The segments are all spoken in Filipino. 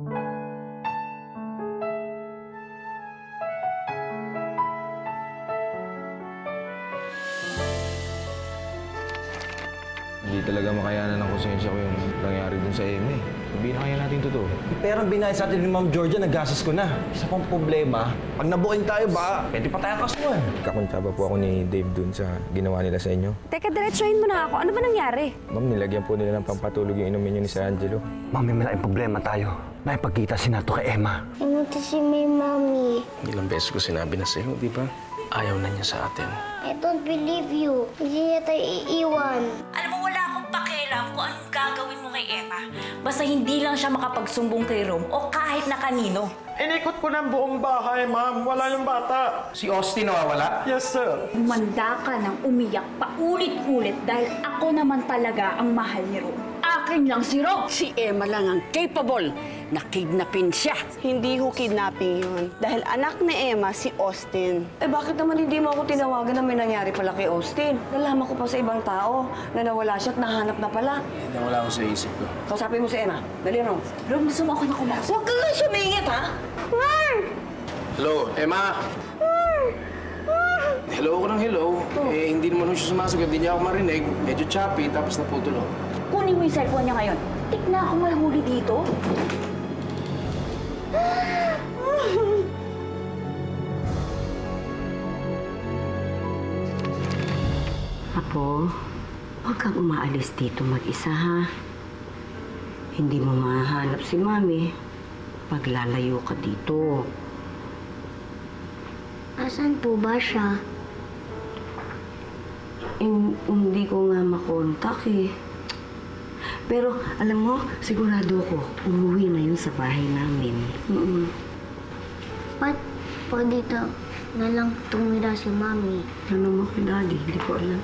Hindi talaga makayanan ng konsensya ko yung nangyari dun sa Amy. Sabihin na kaya natin totoo. Pero binayad sa atin ni Ma'am Georgia, nag-gasas ko na. Isa pang problema, pag nabukain tayo ba, pwede pa tayo kasuhan. Kakunta ba po ako ni Dave dun sa ginawa nila sa inyo? Teka, diretsuhin mo na ako. Ano ba nangyari? Ma'am, nilagyan po nila ng pampatulog yung inumin niyo ni Sir Angelo. Ma'am, may malaking problema tayo. Naipagkita si Nato kay Emma. Inuto si may mami. Ilang beses ko sinabi na sa'yo, di ba? Ayaw na niya sa atin. I don't believe you. Hindi niya tayo iiwan. Alam mo, wala akong pakialam kung anong gagawin mo kay Emma. Basta hindi lang siya makapagsumbong kay Rome o kahit na kanino. Inikot ko ng buong bahay, ma'am. Wala yung bata. Si Austin nawawala? Yes, sir. Umanda ka ng umiyak paulit-ulit dahil ako naman talaga ang mahal ni Rome. Akin lang si Rome. Si Emma lang ang capable na kidnapin siya. Hindi ho kidnapping yun. Dahil anak ni Emma si Austin. Eh bakit naman hindi mo ako tinawagan na may nangyari pala kay Austin? Nalaman ko pa sa ibang tao na nawala siya at nahanap na pala. Eh, nawala ko sa isip ko. Kausapin mo si Emma. Dali, Rome. Rome, gusto mo ako na kumakas. Huwag ka lang sumingit, ha? Mom! Hello, Emma! Mom! Mom! Hello ko ng hello. Oh. Eh, hindi naman siya sumasagot. Hindi niya ako marinig. Medyo choppy, tapos naputol ako. Kunin mo yung cellphone niya ngayon. Tignan na akong mahuli dito. Apo, huwag kang umaalis dito mag-isa, ha? Hindi mo mahanap si Mami. Maglalayo ka dito. Asan po ba siya? Hindi ko nga makontak, eh. Pero, alam mo, sigurado ako, umuwi na yun sa bahay namin. Ba't po dito na lang tumira si Mami? Tanong mo kay Daddy, hindi ko alam.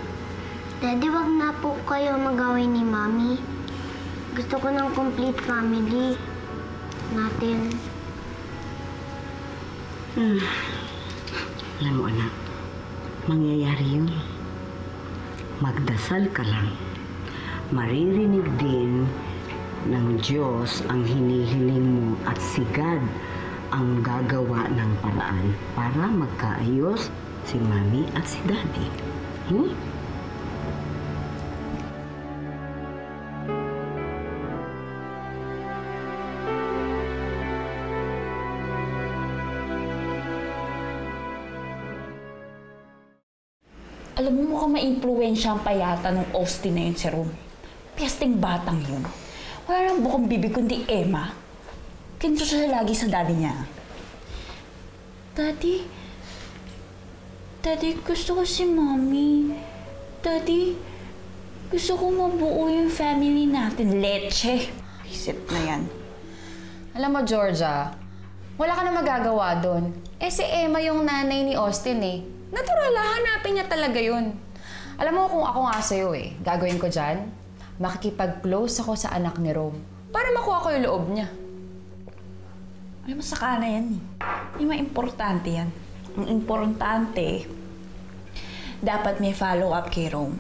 Daddy, wag na po kayo mag-away ni Mami. Gusto ko ng complete family natin. Alam mo, anak, mangyayari yun. Magdasal ka lang. Maririnig din ng Diyos ang hinihiling mo at si God ang gagawa ng paraan para magkaayos si Mami at si Daddy. Alam mo, mukhang ma-impluwensya ang payata ng Austin na yun si Rome. Pesting batang yun. Wala nang bukong bibig kundi Emma. Kinso siya lagi sa daddy niya. Daddy? Daddy, gusto ko si Mommy. Daddy, gusto ko mabuo yung family natin. Leche. Isip na yan. Alam mo, Georgia, wala ka na magagawa doon. Eh, si Emma yung nanay ni Austin, eh. Natural, hanapin niya talaga yun. Alam mo, kung ako nga sa'yo, eh, gagawin ko dyan, makikipag-close ako sa anak ni Rome para makuha ko yung loob niya. Alam mo, saka na yan eh. Hindi ma-importante yan. Ang importante, dapat may follow-up kay Rome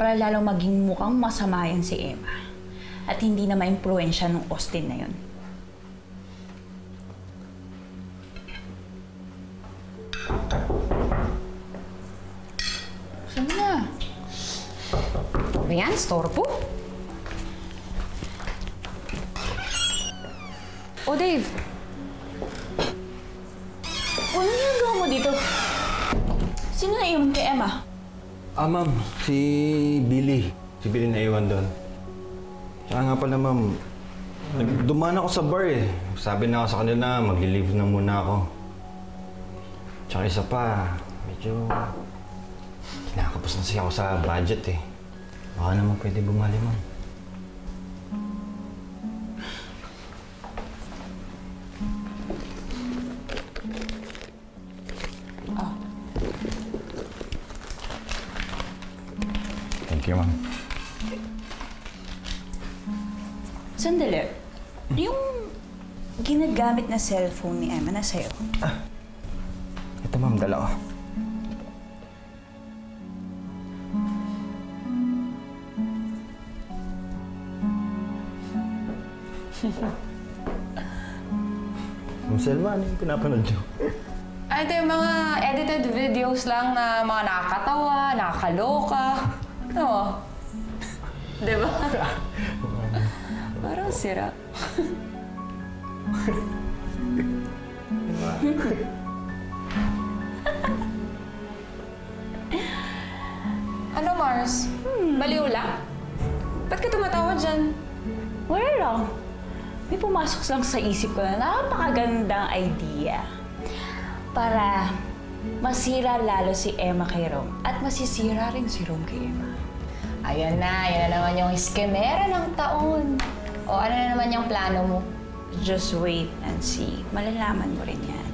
para lalong maging mukhang masama yan si Emma at hindi na ma-impluensya ng Austin na yun. Saan na? Ayan, storbo. Oh, Dave. Anong nagawa mo dito? Sino naiwan kay Emma? Ah, ma'am. Si Billy. Si Billy naiwan doon. Saka nga pala, ma'am. Dumaan ako sa bar, eh. Sabi na ako sa kanila na mag-leave na muna ako. Tsaka isa pa, medyo kinakapos na siya ako sa budget, eh. Baka naman pwede bumali, ma'am. Oh. Thank you, ma'am. Sandali. Yung ginagamit na cellphone ni Emma na sa'yo. Ah. Ito, ma'am. Dala ko. Ma'am Selma, ano yung pinapanood niyo? Ito yung mga edited videos lang na mga nakakatawa, nakakaloka. Ano mo? Diba? Parang sira. Diba? Ano, Mars? Baliw lang? Ba't ka tumatawa dyan? Wala lang. May pumasok lang sa isip ko na napakagandang idea. Para masira lalo si Emma kay Rome at masisira rin si Rome kay Emma. Ayan na, yun na naman yung iskemera ng taon. O ano na naman yung plano mo? Just wait and see. Malalaman mo rin yan.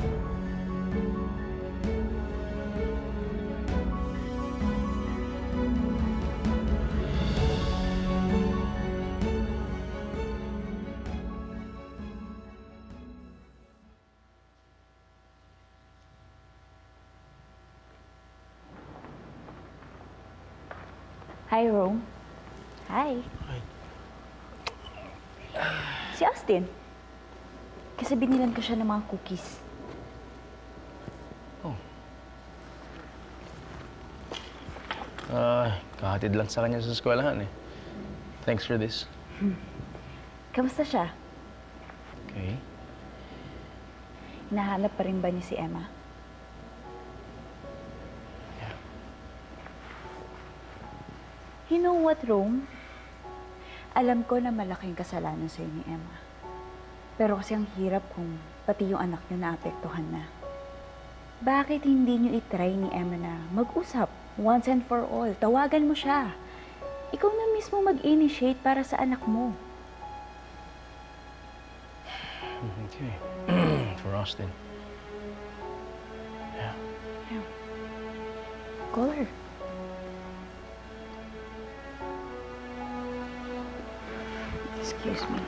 Hi, Rome. Hi. Hi. Si Austin. Kasi binilan ko siya ng mga cookies. Oh. Kahatid lang sa kanya sa eskwelahan eh. Thanks for this. Kamusta siya? Okay. Hinahanap pa rin ba niya si Emma? You know what, Rome? Alam ko na malaking kasalanan sa'yo ni Emma. Pero kasi ang hirap kung pati yung anak niya naapektuhan na. Bakit hindi niyo itry ni Emma na mag-usap once and for all? Tawagan mo siya. Ikaw na mismo mag-initiate para sa anak mo. Okay. For Austin. Yeah. Yeah. Call her. Excuse me.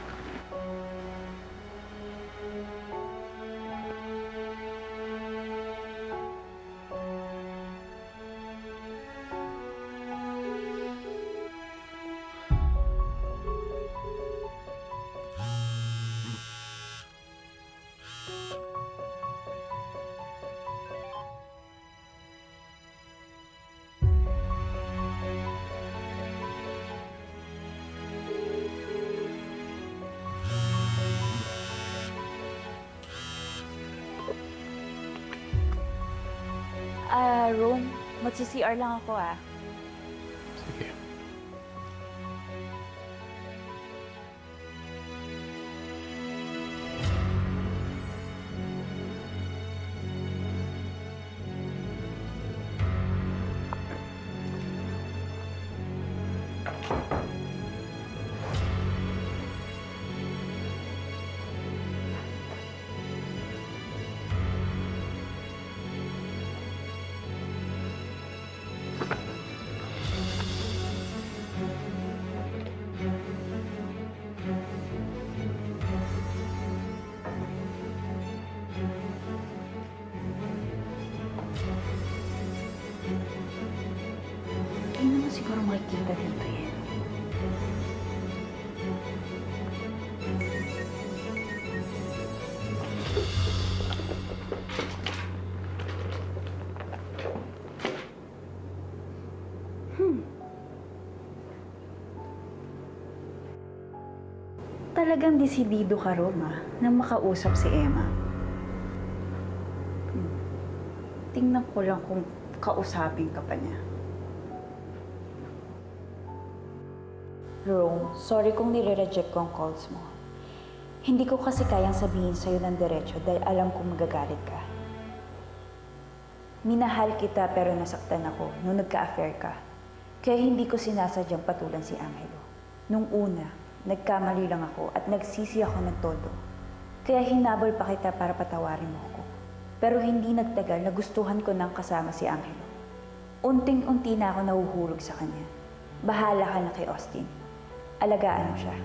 Rome, mag-CCR lang ako ah. Sige. Kita dito yan. Talagang desidido ka, Roma, na makausap si Emma. Tingnan ko lang kung kausapin ka pa niya. Rome, sorry kung nire-reject ko ang calls mo. Hindi ko kasi kayang sabihin sa'yo ng diretso dahil alam kong magagalit ka. Minahal kita pero nasaktan ako nung nagka-affair ka. Kaya hindi ko sinasadyang patulan si Angelo. Nung una, nagkamali lang ako at nagsisi ako ng todo. Kaya hinabol pa kita para patawarin mo ako. Pero hindi nagtagal, nagustuhan ko ng kasama si Angelo. Unting-unti na ako nahuhulog sa kanya. Bahala ka na kay Austin. Alagaan mo siya.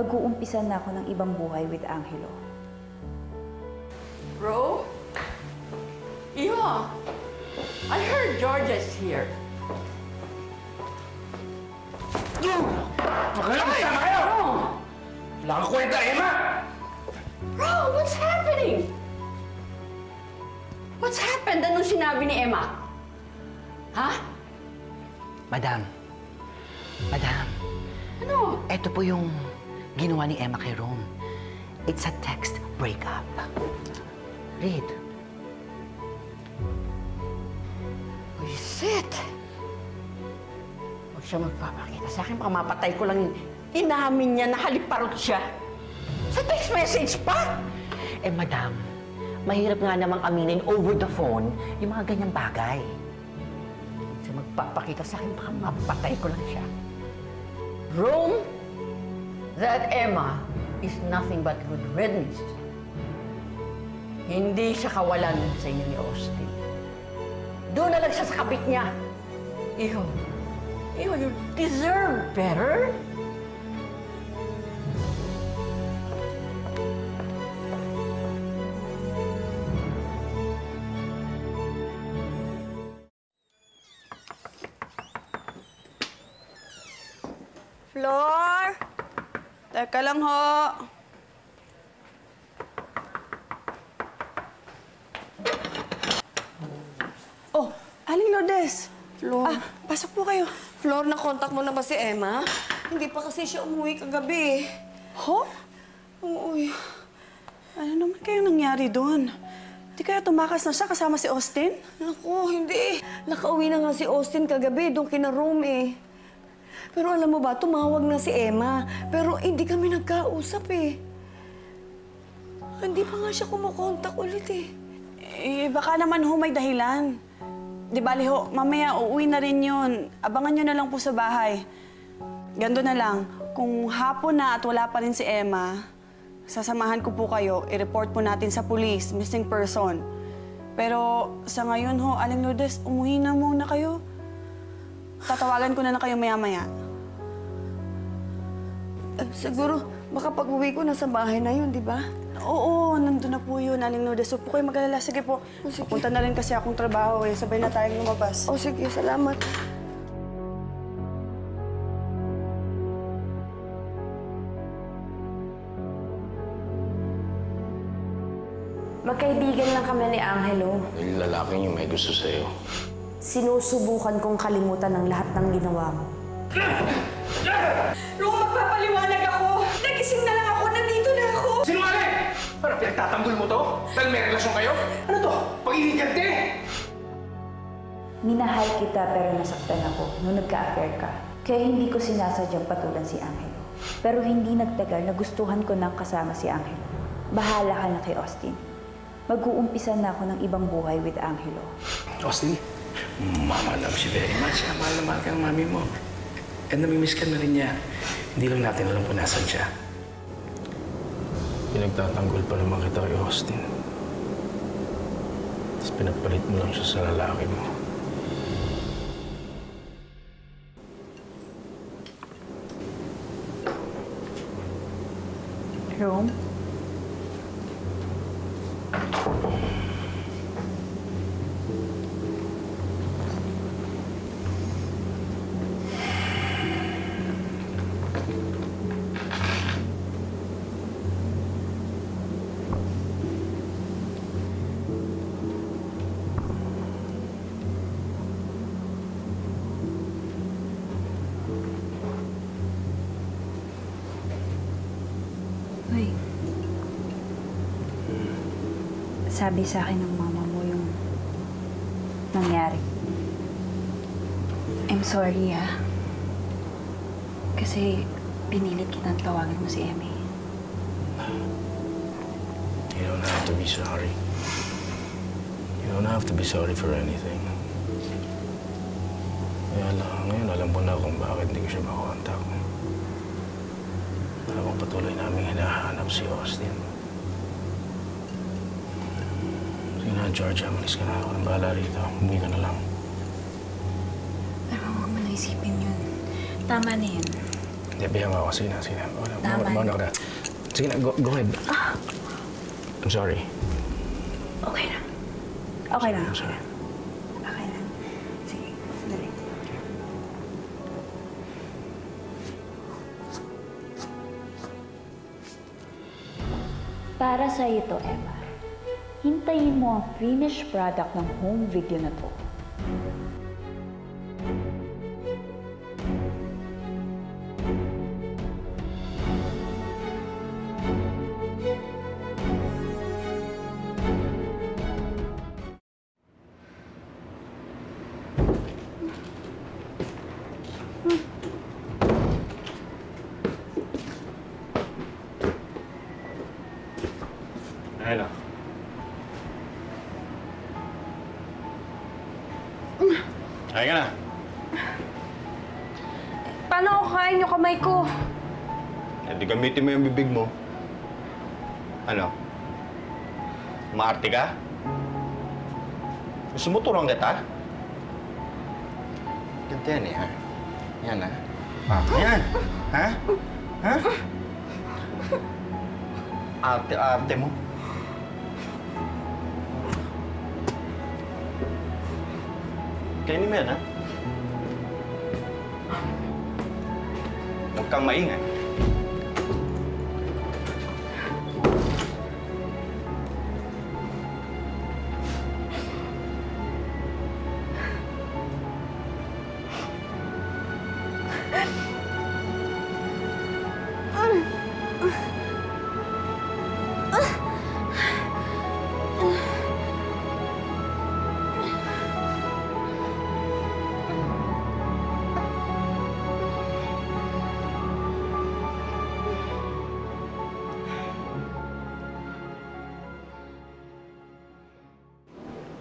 Mag-uumpisa na ako ng ibang buhay with Angelo. Rome? Iha! I heard Georgia's here. Makalabas na kayo! Wala kang kwenta, Emma! Rome, what's happening? ganda nung sinabi ni Emma. Ha? Madam. Ano? Ito po yung ginawa ni Emma kay Rome. It's a text breakup. Read. Buisit! Huwag siya magpapakita sa akin. Baka mapatay ko lang. Inamin niya na haliparot siya. Sa text message pa! Eh, madam, mahirap nga namang aminin over the phone yung mga ganyang bagay. Siya magpapakita sa akin. Baka mapatay ko lang siya. Rome, that Emma is nothing but good riddance. Hindi siya kawalan sa inyo ni Austin. Doon na lang siya sa kabit niya. Iho, you deserve better. Floor! Teka lang ho. Oh, Aling Lourdes. Floor. Ah, pasok po kayo. Floor, na-contact mo na ba si Emma? Hindi pa kasi siya umuwi kagabi. Ho? Umuwi. Ano naman kayang nangyari doon? Di kaya tumakas na siya kasama si Austin? Naku, hindi. Nakauwi na nga si Austin kagabi doon kina Rome eh. Pero alam mo ba, tumawag na si Emma. Pero hindi kami nagkausap eh. Hindi pa nga siya kumukontak ulit eh. Eh, baka naman ho may dahilan. Di bali ho, mamaya uuwi na rin yun. Abangan nyo na lang po sa bahay. Ganto na lang, kung hapon na at wala pa rin si Emma, sasamahan ko po kayo, i-report po natin sa police, missing person. Pero sa ngayon ho, Aling Lourdes, umuwi na muna kayo. Tatawagan ko na kayo maya-maya. Siguro, baka pag-uwi ko, nasa bahay na yun, di ba? Oo, nandun na po yun, Aling Lourdes. So, po kayo mag-alala. Sige po. Oh, sige. Pupunta na rin kasi akong trabaho eh. Sabay na tayong lumabas. Oh, sige. Salamat. Magkaibigan lang kami ni Angelo. Yung lalaking yung may gusto sa'yo. Sinusubukan kong kalimutan ang lahat ng ginawa mo. Rome, magpapaliwanag ako! Nagising na lang ako! Nandito na ako! Sinungaling! Parang pinagtatanggol mo to? Dahil may relasyon kayo? Ano to? Pag-iligante! Minahal kita pero nasaktan ako nung nagka-affair ka. Kaya hindi ko sinasadyang patulan si Angelo. Pero hindi nagtagal na gustuhan ko nang kasama si Angelo. Bahala ka na kay Austin. Mag-uumpisa na ako ng ibang buhay with Angelo. Austin? Mama loves you very much. Mahal na mahal ka ng mami mo. And namimiss ka na rin niya. Hindi lang natin alam kung nasan siya. Pinagtatanggol pa naman kita kay Austin. Tapos pinagpalit mo lang siya sa lalaki mo. Rome? Sabi sa akin ng mama mo yung nangyari. I'm sorry, ah. Kasi pinilit kitang tawagin mo si Emmy. You don't have to be sorry. You don't have to be sorry for anything. Kaya lang, ngayon alam mo na kung bakit hindi ko siya makontak. Alam mo, patuloy namin hinahanap si Austin. Georgia, malis ka na. Ako nang bahala rito. Umuwi ka na lang. Pero huwag mo naisipin yun. Tama na yun. Hindi, bihang ako. Sige na, sige na. Tama. Sige na, go ahead. Ah. I'm sorry. Okay na. Okay na. I'm sorry. Okay na. Sige, sandali. Para sa'yo to, Emma. hintayin mo ang finished product ng home video na to. Ayun na. Ayun na. Paano ako kain yung kamay ko? Hindi gamitin mo yung bibig mo. Ano? Maarte ka? Gusto mo turang kita? Ganda yan eh, ha? Yan, ha? Ah, yan! Ha? Ha? Arte-arte mo. Kainin mo yan, ha? Huwag kang maingay.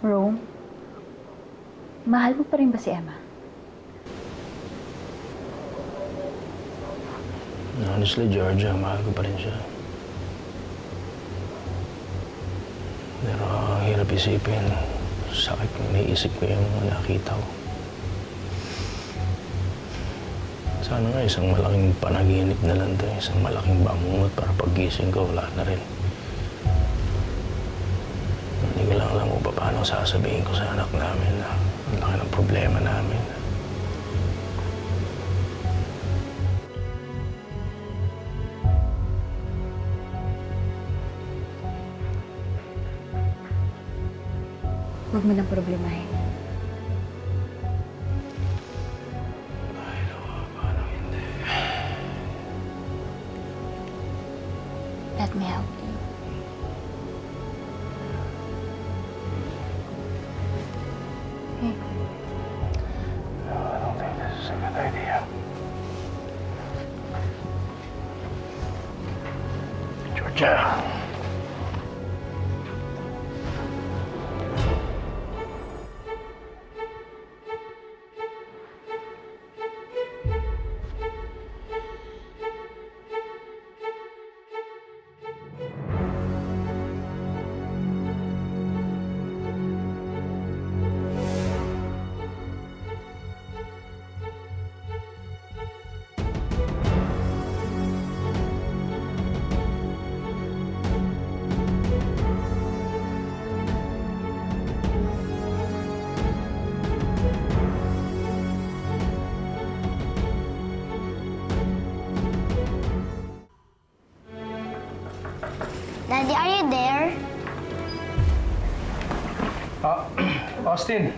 Rome, mahal mo pa rin ba si Emma? Honestly, Georgia, mahal ko pa rin siya. Pero hirap isipin, sakit kung naiisip ko yung nakita ko. Sana nga isang malaking panaginip na lang ito, isang malaking bangungot para paggising ko, wala na rin. Alam mo ba paano sasabihin ko sa anak namin na ang laki ng problema namin? Huwag mo nang problemahin. Dahil ako, parang hindi. Let me help you. Georgia. Daddy, are you there? Austin.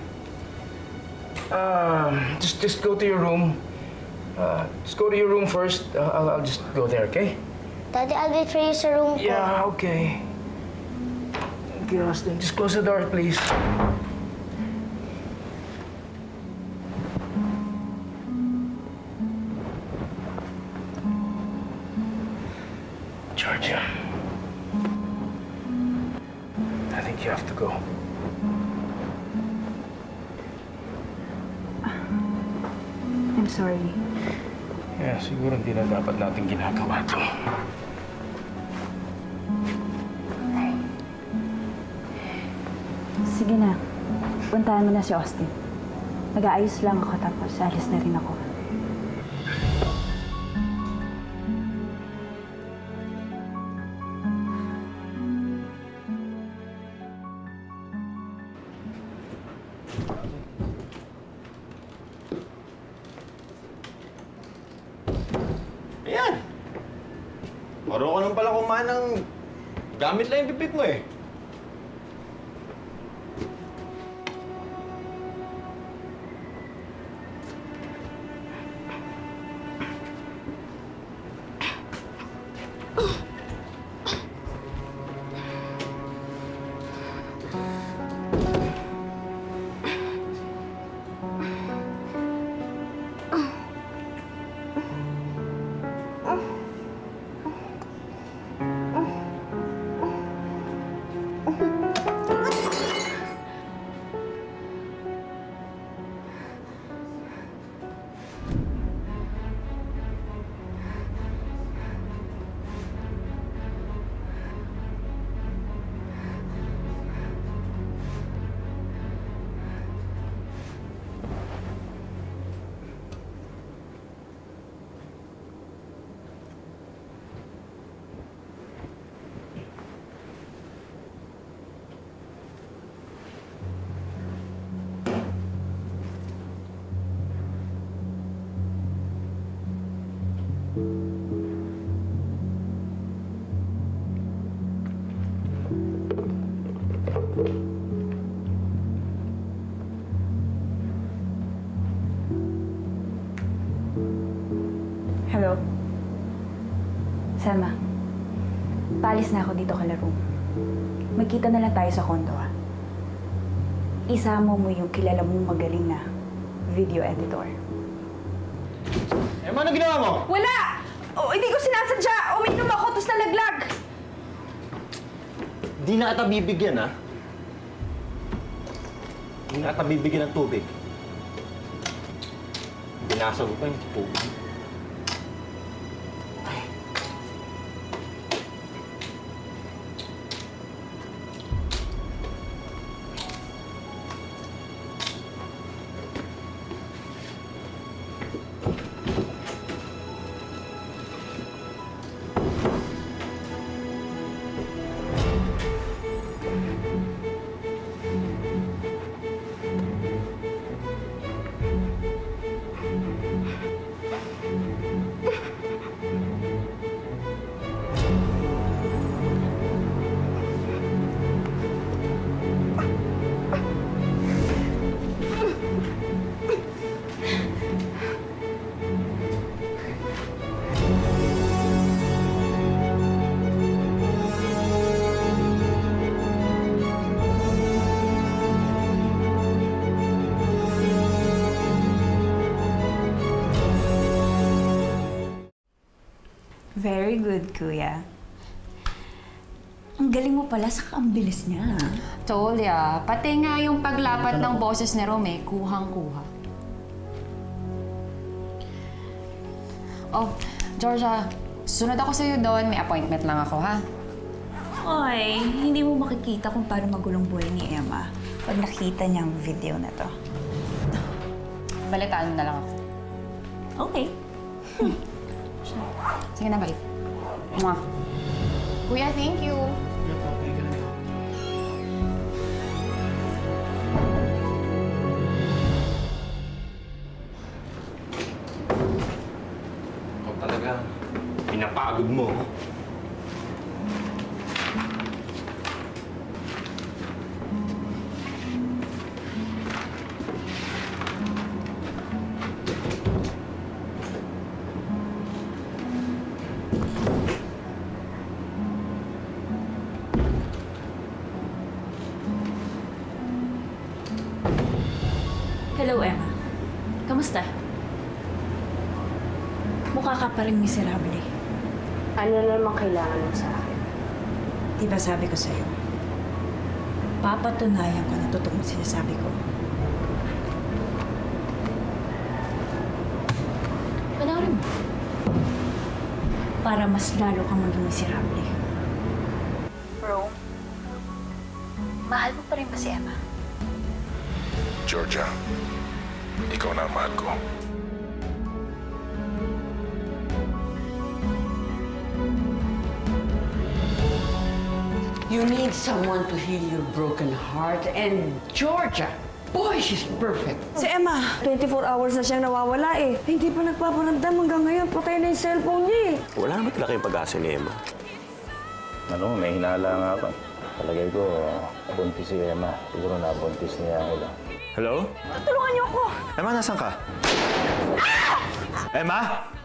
Just go to your room. Just go to your room first. I'll just go there, okay? Daddy, I'll wait for you sa room ko. Yeah, okay. Okay, Austin. Just close the door, please. Georgia. I think you have to go. I'm sorry. Yeah, siguro hindi na dapat natin ginagawa to. Sige na. Puntahan mo na si Austin. Mag-aayos lang ako tapos alis na rin ako. Ayan! Marunong ka lang pala kumain ng gamit lang yung bibig mo eh. Hello? Selma, paalis na ako dito kalaro. Magkita na lang tayo sa condo, ha? Isama mo yung kilala mong magaling na video editor. Eh, ano ginawa mo? Wala! Oh, hindi ko sinasadya! Uminom ako, tapos nalaglag! Di na ata bibigyan, ha? Di na ata bibigyan ng tubig. Binasa ko pa yung tubig. Very good, Kuya. Ang galing mo pala, saka ang bilis niya. Told ya. Pati nga yung paglapat ng boses ni Rome, kuhang-kuha. Oh, Georgia, sunod ako sa'yo doon. May appointment lang ako, ha? Oy, hindi mo makikita kung paano magulong buhay ni Emma pag nakita niya ang video na to. Balitaan mo na lang ako. Okay. Sige na, balik. Mwah. Kuya, thank you. Ikaw talaga, pinapagod mo. Hello, Emma. Kamusta? Mukha ka pa rin miserable. Ano naman kailangan mo sa akin? Diba sabi ko sa'yo, papatunayan ko na totoong sinasabi ko. Panoorin mo. Para mas lalo kang maging miserable. Bro, mahal mo pa rin ba si Emma? Georgia, ikaw na ang mahal ko. You need someone to heal your broken heart, and Georgia, boy, she's perfect. Si Emma, 24 hours na siyang nawawala eh. Hindi pa nagpaparamdam hanggang ngayon. Patay na yung cellphone niya eh. Wala naman talaga yung pag-asa ni Emma. Ano, may hinala nga ako. Palagay ko, buntis si Emma. Siguro na buntis niya ako lang. Hello? Tulungan niyo ako! Emma, nasan ka? Ah! Emma?